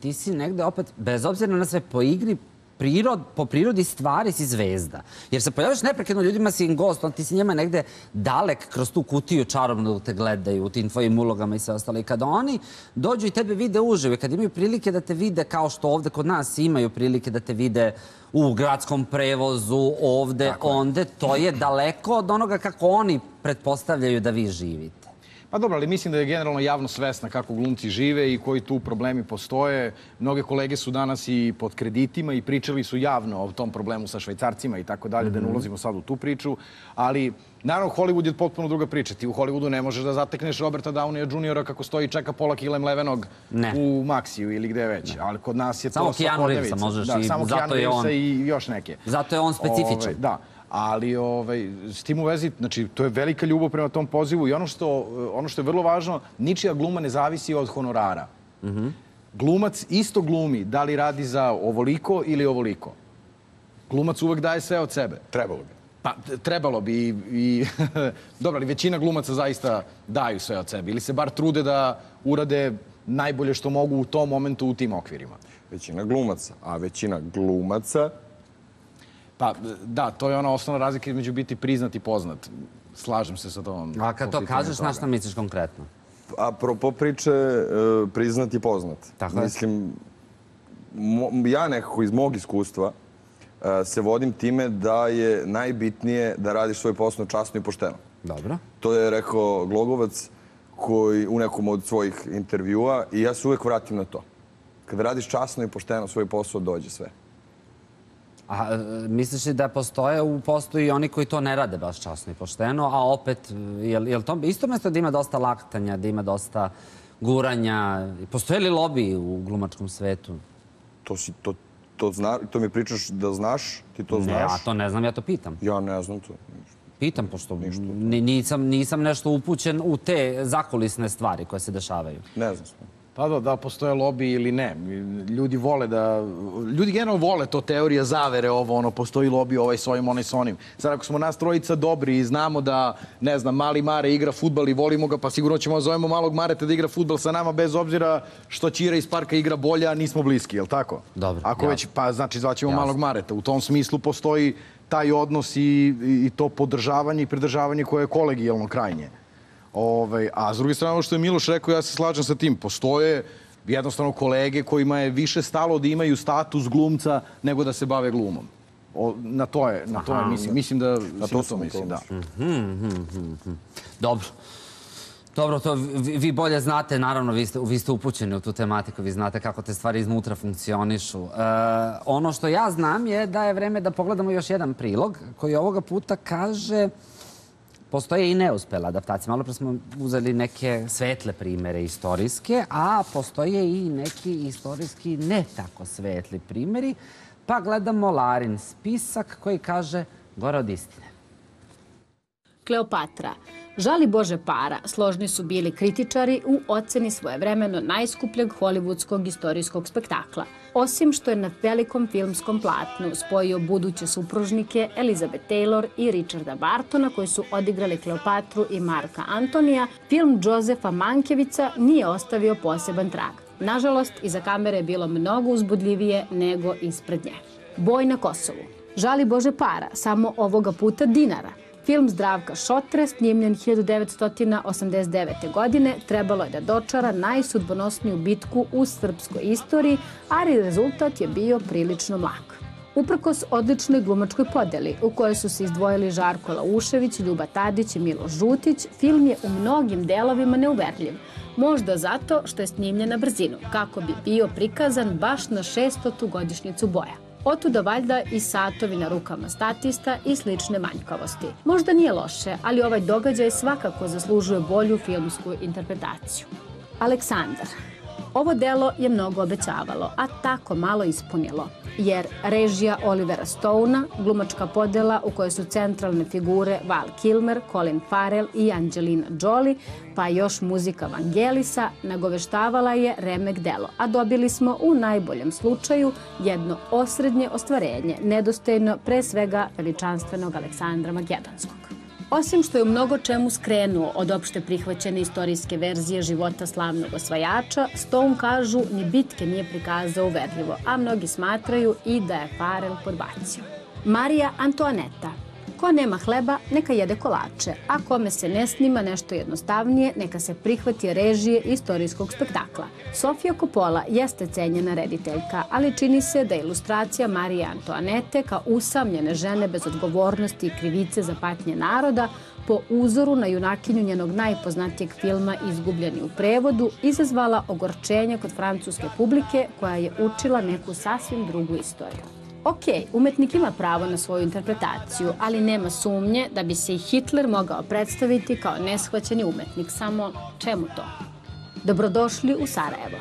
Ti si negde opet, bez obzira na sve, po igri, po prirodi stvari si zvezda. Jer se pojaviš neprekidno, ljudima si im gost, ti si njima negde dalek kroz tu kutiju čarobnu te gledaju u tim tvojim ulogama i sve ostalo. I kada oni dođu i tebe vide uživo, kada imaju prilike da te vide kao što ovde kod nas imaju prilike da te vide u gradskom prevozu, ovde, onde, to je daleko od onoga kako oni pretpostavljaju da vi živite. Pa dobro, ali mislim da je generalno javno svesna kako glumci žive i koji tu problemi postoje. Mnoge kolege su danas i pod kreditima i pričali su javno o tom problemu sa švajcarcima i tako dalje, da ne ulazimo sad u tu priču. Ali, naravno, Hollywood je potpuno druga priča. Ti u Hollywoodu ne možeš da zatekneš Roberta Downey juniora kako stoji i čeka pola kile mlevenog u Maxiju ili gde već. Ali kod nas je to... Samo Keanu Reevesa možeš i zato je on... I još neke. Zato je on specifičan. Da. Ali s tim u vezi, znači, to je velika ljubav prema tom pozivu i ono što je vrlo važno, ničija gluma ne zavisi od honorara. Glumac isto glumi da li radi za ovoliko ili ovoliko. Glumac uvek daje sve od sebe. Trebalo bi. Pa, trebalo bi i... Dobro, ali većina glumaca zaista daju sve od sebe ili se bar trude da urade najbolje što mogu u tom momentu u tim okvirima. Većina glumaca, a većina glumaca... Pa, da, to je ona osnovna razlika između biti priznat i poznat. Slažem se sa tom. A kad to kažeš, na šta misliš konkretno? Apropo priče, priznat i poznat. Mislim, ja nekako iz mog iskustva se vodim time da je najbitnije da radiš svoj posao časno i pošteno. Dobro. To je rekao Glogovac koji u nekom od svojih intervjua i ja se uvek vratim na to. Kada radiš časno i pošteno svoj posao, dođe sve. A misliš li da postoje u poslu i oni koji to ne rade baš časno i pošteno, a opet, je li to isto mesto da ima dosta laktanja, da ima dosta guranja? Postoje li lobby u glumačkom svetu? To mi pričaš da znaš, ti to znaš? Ne, ja to ne znam, ja to pitam. Ja ne znam to. Pitam, pošto nisam nešto upućen u te zakulisne stvari koje se dešavaju. Ne znam smo. Pa da, da postoje lobby ili ne. Ljudi vole da... Ljudi generalno vole to, teorija zavere, ovo, ono, postoji lobby, ovaj s ovim, onaj s onim. Sad, ako smo nas trojica dobri i znamo da, ne znam, mali Mare igra futbal i volimo ga, pa sigurno ćemo zovemo malog Mareta da igra futbal sa nama, bez obzira što Ćira iz Parka igra bolje, a nismo bliski, je li tako? Dobro. Ako već, pa znači, zvaćemo malog Mareta. U tom smislu postoji taj odnos i to podržavanje i pridržavanje koje je kolegijalno krajnje. A s druge strane, ovo što je Miloš rekao, ja se slažem sa tim. Postoje jednostavno kolege kojima je više stalo da imaju status glumca nego da se bave glumom. Na to je, mislim da... Na to sam mislim, da. Dobro. Dobro, vi bolje znate, naravno, vi ste upućeni u tu tematiku, vi znate kako te stvari iznutra funkcionišu. Ono što ja znam je da je vreme da pogledamo još jedan prilog koji ovoga puta kaže... Postoje i neuspele adaptacije. Malo pre smo uzeli neke svetle primere istorijske, a postoje i neki istorijski ne tako svetli primeri. Pa gledamo Larin spisak koji kaže gore od istine. Kleopatra. Žali Bože para, složni su bili kritičari u oceni svojevremeno najskupljeg hollywoodskog istorijskog spektakla. Osim što je na velikom filmskom platnu spojio buduće supružnike Elizabeth Taylor i Richarda Bartona, koji su odigrali Kleopatru i Marka Antonija, film Josefa Mankiewicza nije ostavio poseban trag. Nažalost, iza kamere je bilo mnogo uzbudljivije nego ispred nje. Boj na Kosovu. Žali Bože para, samo ovoga puta dinara. Film Zdravka Šotre, snimljen hiljadu devetsto osamdeset devete. godine, trebalo je da dočara najsudbonosniju bitku u srpskoj istoriji, ali rezultat je bio prilično mlak. Uprkos odličnoj glumačkoj podeli, u kojoj su se izdvojili Žarko Laušević, Ljuba Tadić i Miloš Žutić, film je u mnogim delovima neuverljiv. Možda zato što je snimljen na brzinu, kako bi bio prikazan baš na šestotu godišnjicu boja. Otuda valjda i satovi na rukama statista i slične manjkavosti. Možda nije loše, ali ovaj događaj svakako zaslužuje bolju filmsku interpretaciju. Aleksandar. Ovo delo je mnogo obećavalo, a tako malo ispunilo. Jer režija Olivera Stona, glumačka podela u kojoj su centralne figure Val Kilmer, Colin Farrell i Angelina Jolie, pa još muzika Vangelisa, nagoveštavala je remek delo, a dobili smo u najboljem slučaju jedno osrednje ostvarenje, nedostojno pre svega veličanstvenog Aleksandra Makedonskog. Osim što je u mnogo čemu skrenuo od opšte prihvaćene istorijske verzije života slavnog osvajača, Stone kažu ni bitke nije prikazao uverljivo, a mnogi smatraju i da je Farrell podbacio. Marija Antoaneta. Ko nema hleba, neka jede kolače, a kome se ne snima nešto jednostavnije, neka se prihvati režije istorijskog spektakla. Sofia Coppola jeste cenjena rediteljka, ali čini se da je ilustracija Marije Antoanete kao usamljene žene bez odgovornosti i krivice za patnje naroda po uzoru na junakinju njenog najpoznatijeg filma Izgubljeni u prevodu izazvala ogorčenje kod francuske publike koja je učila neku sasvim drugu istoriju. Ok, umetnik ima pravo na svoju interpretaciju, ali nema sumnje da bi se i Hitler mogao predstaviti kao neshvaćeni umetnik, samo čemu to? Dobrodošli u Sarajevo.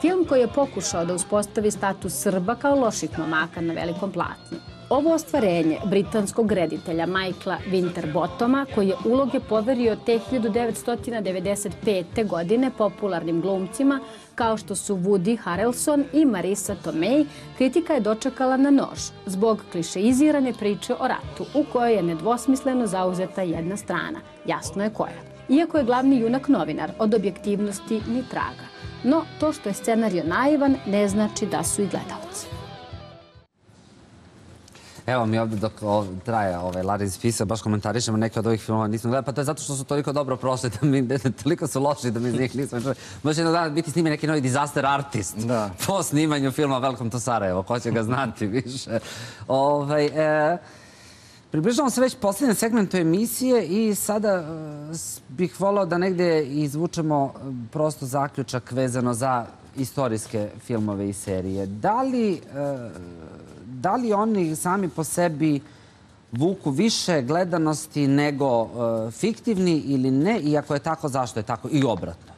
Film koji je pokušao da uspostavi status Srba kao loših momaka na velikom platnu. Ovo ostvarenje britanskog reditelja Michaela Winterbottoma, koji je uloge poverio te hiljadu devetsto devedeset pete. godine popularnim glumcima kao što su Woody Harrelson i Marisa Tomei, kritika je dočekala na nož zbog klišeizirane priče o ratu u kojoj je nedvosmisleno zauzeta jedna strana, jasno je koja. Iako je glavni junak novinar, od objektivnosti ni traga. No, to što je scenario naivan ne znači da su i gledalci. Evo mi ovdje dok traje Larin spisa, baš komentarišemo neke od ovih filmova nismo gledali, pa to je zato što su toliko dobro prošli, toliko su loši da mi iz njih nismo gledali. Može jednog dana biti snimljen neki novi disaster artist po snimanju filma Welcome to Sarajevo, ko će ga znati više. Približavamo se već posljednjem segmentu emisije i sada bih volao da negdje izvučemo prosto zaključak vezano za istorijske filmove i serije. Da li... Da li oni sami po sebi vuku više gledanosti nego fiktivni ili ne? I ako je tako, zašto je tako? I obratno.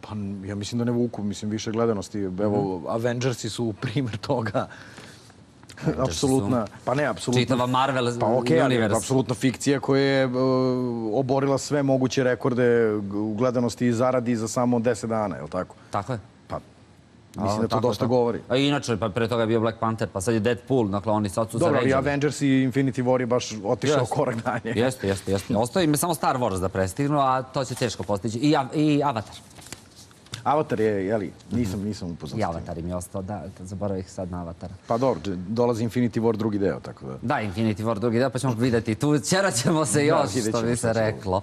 Pa ja mislim da ne vuku, mislim više gledanosti. Evo, Avengersi su primjer toga. Apsolutna, pa ne, apsolutno. Čitava Marvel univerz. Pa okej, ali apsolutno fikcija koja je oborila sve moguće rekorde u gledanosti i zaradi za samo deset dana, je li tako? Tako je. Mislim da to dosta govori. A inače, pa pre toga je bio Black Panther, pa sad je Deadpool, dakle oni sad su zaređeni. Dobro, ali Avengers i Infinity War je baš otišao korak dalje. Jeste, jeste, jeste. Ostaje im samo Star Wars da prestignu, a to će teško postići. I Avatar. Avatar je, jeli, nisam upoznat. I Avatar im je ostao, da, zaboravih sad na Avatara. Pa dobro, dolazi Infinity War drugi deo, tako da... Da, Infinity War drugi deo, pa ćemo vidjeti tu. Ćeraćemo se još, što bi se reklo.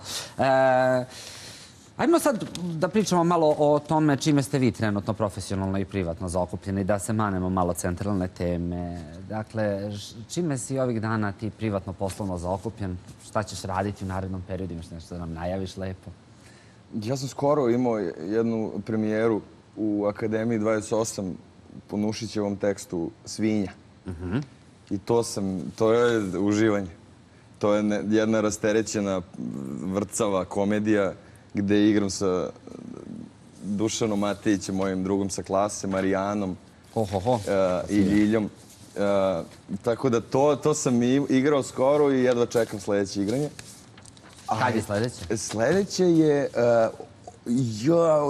Ajmo sad da pričamo malo o tome čime ste vi trenutno profesionalno i privatno zaokupljeni, da se manemo malo centralne teme. Dakle, čime si ovih dana ti privatno poslovno zaokupljen? Šta ćeš raditi u narednom periodu? Imaš nešto da nam najaviš lepo? Ja sam skoro imao jednu premijeru u Akademiji dvadeset osam po Nušićevom tekstu Svinja. I to sam, to je uživanje. To je jedna rasterećena vrcava komedija gde igram sa Dušanom Matejićem, mojim drugom sa klase, Marijanom i Ljiljom. Tako da to sam igrao skoro i jedva čekam sljedeće igranje. Kad je sljedeće? Sljedeće je...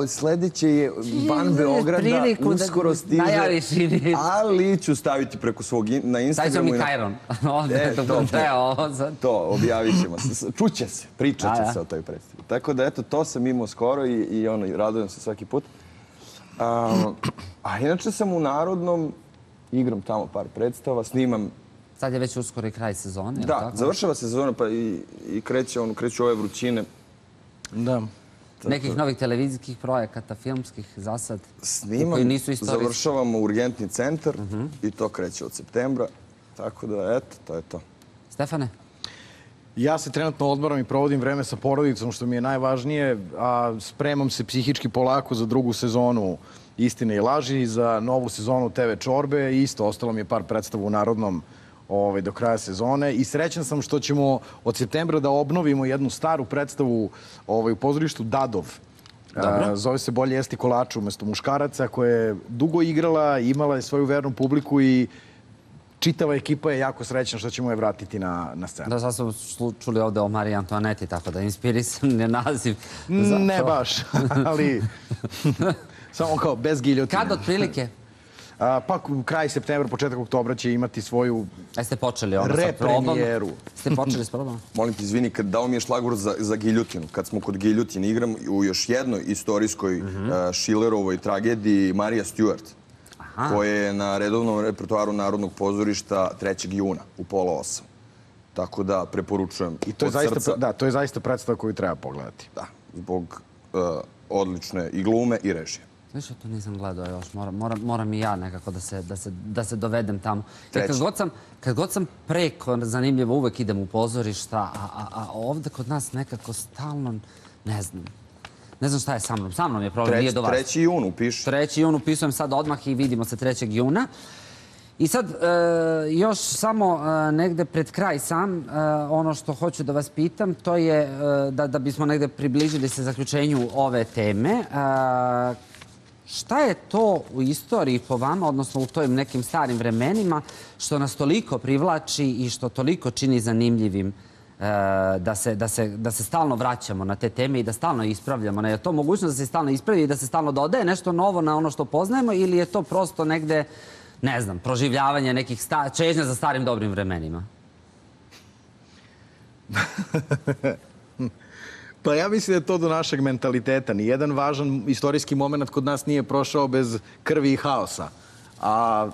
Sljedeće je van Beograda, uskoro stiže, ali ću staviti preko svog na Instagramu. Daj ćemo mi Kajron. To, objavit ćemo se. Čuće se, pričat će se o toj predstavi. Tako da, eto, to sam imao skoro i radujem se svaki put. A inače sam u Narodnom, igram tamo par predstava, snimam Sad je već uskoro i kraj sezone. Da, završava sezona pa i kreću ove vrućine. Da. Nekih novih televizijskih projekata, filmskih za sad. Snimam, završavamo Urgentni centar i to kreće od septembra. Tako da, eto, to je to. Stefane? Ja se trenutno odmaram i provodim vreme sa porodicom, što mi je najvažnije. Spremam se psihički polako za drugu sezonu Istine i laži, za novu sezonu te ve Čorbe. Isto, ostalo mi je par predstava u Narodnom do kraja sezone. I srećan sam što ćemo od septembra da obnovimo jednu staru predstavu u pozorištu Dadov. Zove se Bolje jesti kolaču umjesto muškaraca, koja je dugo igrala, imala je svoju vernu publiku i čitava ekipa je jako srećna što ćemo je vratiti na scenu. Da, sad smo čuli ovde o Mariji Antoaneti, tako da inspirisan je naziv. Ne baš, ali samo kao bez giljotine. Kad otprilike? Pa kraj septembra, početak oktobra će imati svoju repremijeru. Ste počeli s probama? Molim ti, izvini, kad dao mi je šlagvort za giljutinu. Kad smo kod giljutine, igram u još jednoj istorijskoj Šilerovoj tragediji Marija Stewart, koja je na redovnom repertoaru Narodnog pozorišta trećeg juna u pola osam. Tako da preporučujem od srca. Da, to je zaista predstava koju treba pogledati. Da, zbog odlične i glume i režije. Više to nisam gledao još, moram i ja nekako da se dovedem tamo. Kad god sam preko zanimljivo, uvek idem u pozorišta, a ovde kod nas nekako stalno, ne znam, ne znam šta je sa mnom. Sa mnom je problem, nije do vas. treći jun upišem. treći jun upisujem sad odmah i vidimo se trećeg juna. I sad, još samo negde pred kraj sam, ono što hoću da vas pitam, to je da bismo negde približili se zaključenju ove teme. Šta je to u istoriji po vama, odnosno u tojim nekim starim vremenima, što nas toliko privlači i što toliko čini zanimljivim da se stalno vraćamo na te teme i da stalno ispravljamo? Je to mogućnost da se stalno ispravi i da se stalno dodaje nešto novo na ono što poznajemo ili je to prosto negde, ne znam, proživljavanje nekih čežnja za starim dobrim vremenima? Pa ja mislim da je to do našeg mentaliteta. Nijedan važan istorijski moment kod nas nije prošao bez krvi i haosa. A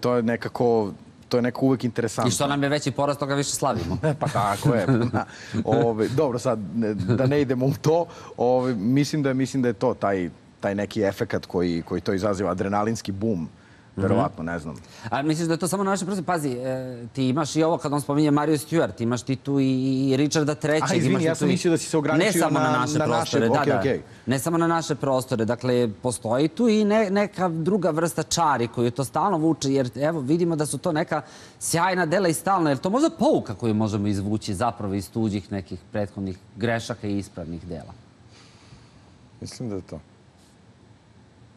to je nekako uvek interesantno. I što nam je veći poraz, toga više slavimo. Pa tako je. Dobro, sad da ne idemo u to. Mislim da je to taj neki efekat koji to izaziva, adrenalinski bum. Verovatno, ne znam. A misliš da je to samo na našem prostoru? Pazi, ti imaš i ovo, kad on spominje Mariju Stewart, imaš ti tu i Richarda Trećeg. A izvini, ja sam mislio da si se ograničio na naše, okej, okej. Ne samo na naše prostore, dakle, postoji tu i neka druga vrsta čari koju to stalno vuče, jer evo, vidimo da su to neka sjajna dela i stalna, jer to možda pouka koju možemo izvući zapravo iz tuđih nekih prethodnih grešaka i ispravnih dela. Mislim da je to.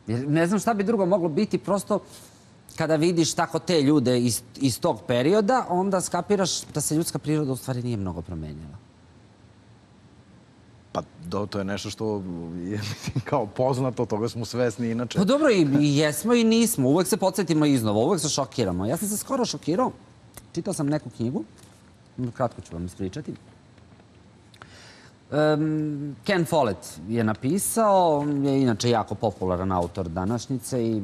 Ne znam šta bi drugo moglo biti, prosto kada vidiš tako te ljude iz tog perioda, onda skapiraš da se ljudska priroda u stvari nije mnogo promenjala. Pa to je nešto što je kao poznato, toga smo svesni inače. Pa dobro, i jesmo i nismo, uvek se podsjetimo iznova, uvek se šokiramo. Ja sam se skoro šokirao, čitao sam neku knjigu, kratko ću vam ispričati. Ken Follett je napisao, je inače jako popularan autor današnjice i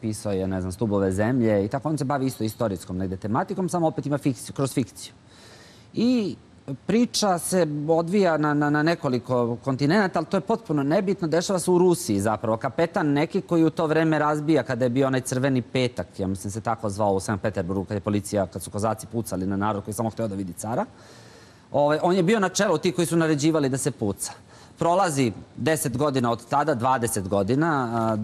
pisao je, ne znam, Stubove zemlje i tako. On se bavi isto istorijskom negde tematikom, samo opet ima fikciju, kroz fikciju. I priča se odvija na nekoliko kontinenta, ali to je potpuno nebitno. Dešava se u Rusiji zapravo. Kapetan neki koji u to vreme razbija, kada je bio onaj crveni petak, ja mislim se tako zvao u Sankt Peterburgu, kad je policija, kad su kozaci pucali na narod koji samo hteo da vidi cara. On je bio na čelu ti koji su naređivali da se puca. Prolazi deset godina od tada, dvadeset godina,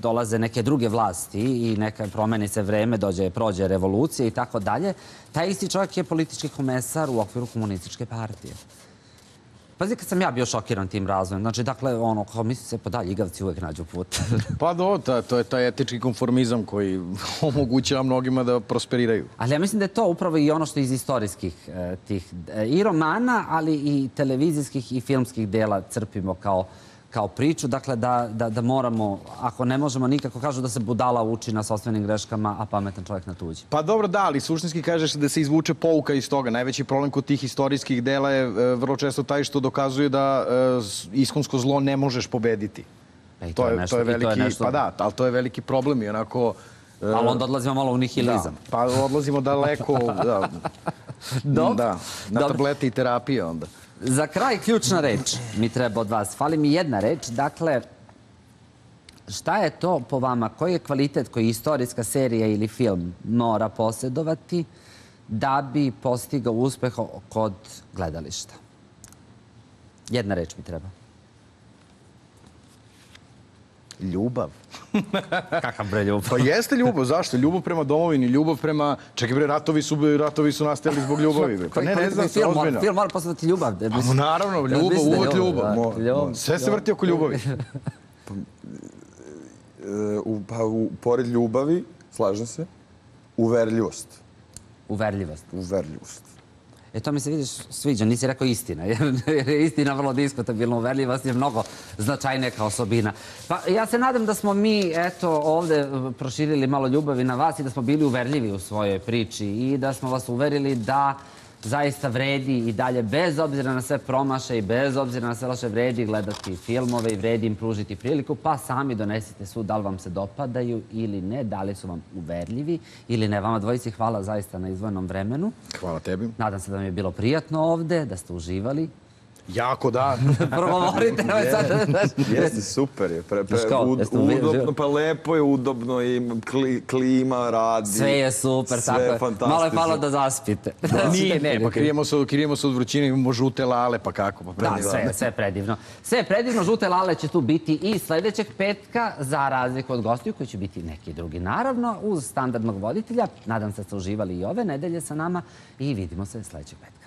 dolaze neke druge vlasti i neka promeni se vreme, prođe revolucija i tako dalje. Taj isti čovjek je politički komesar u okviru komunističke partije. Pazi, kad sam ja bio šokiran tim razvojem, znači, dakle, ono, kao misli se, pa da, ljigavci uvek nađu put. Pa do, to je taj etički konformizam koji omogućava mnogima da prosperiraju. Ali ja mislim da je to upravo i ono što iz istorijskih tih i romana, ali i televizijskih i filmskih dela crpimo kao priču. Dakle, da moramo, ako ne možemo nikako, kažu da se budala uči na sopstvenim greškama, a pametan čovjek na tuđi. Pa dobro, da, ali suštinski kažeš da se izvuče pouka iz toga. Najveći problem kod tih istorijskih dela je vrlo često taj što dokazuje da iskonsko zlo ne možeš pobediti. To je veliki problem i onako Ali onda odlazimo malo u nihilizam. Pa odlazimo daleko, da, na tablete i terapije onda. Za kraj ključna reč mi treba od vas. Fali mi jedna reč. Dakle, šta je to po vama? Koji je kvalitet koji istorijska serija ili film mora posjedovati da bi postigao uspeh kod gledališta? Jedna reč mi treba. Ljubav. Kakav bre ljubav? Pa jeste ljubav. Zašto? Ljubav prema domovini, ljubav prema... Čekaj bre, ratovi su nastali zbog ljubavi. Pa ne, ne znam se ozbiljno. Film mora posjedovati ljubav. Naravno, ljubav, uvod ljubav. Sve se vrti oko ljubavi. Pored ljubavi, slažem se, uverljivost. Uverljivost. Uverljivost. E, to mi se, vidiš, sviđa. Nisi rekao istina, jer je istina vrlo diskutabilna, uverljivost je mnogo značajnija kao osobina. Pa ja se nadam da smo mi, eto, ovde proširili malo ljubavi na vas i da smo bili uverljivi u svojoj priči i da smo vas uverili da zaista vredi i dalje, bez obzira na sve promaše i bez obzira na sve loše, vredi gledati filmove i vredi im pružiti priliku, pa sami donesite sud da li vam se dopadaju ili ne, da li su vam uverljivi ili ne. Vama dvojici hvala zaista na izdvojenom vremenu. Hvala tebi. Nadam se da vam je bilo prijatno ovde, da ste uživali. Jako, da. Progovorite. Jeste, super je. Udobno, pa lepo je, udobno i klima radi. Sve je super, tako je. Malo je palo da zaspite. Nije, ne, pa krijemo se od vrućine, imamo žute lale, pa kako? Da, sve predivno. Sve predivno, žute lale će tu biti i sljedećeg petka, za razliku od gostiju koji će biti neki drugi. Naravno, uz standardnog voditelja. Nadam se da ste uživali i ove nedelje sa nama i vidimo se sljedećeg petka.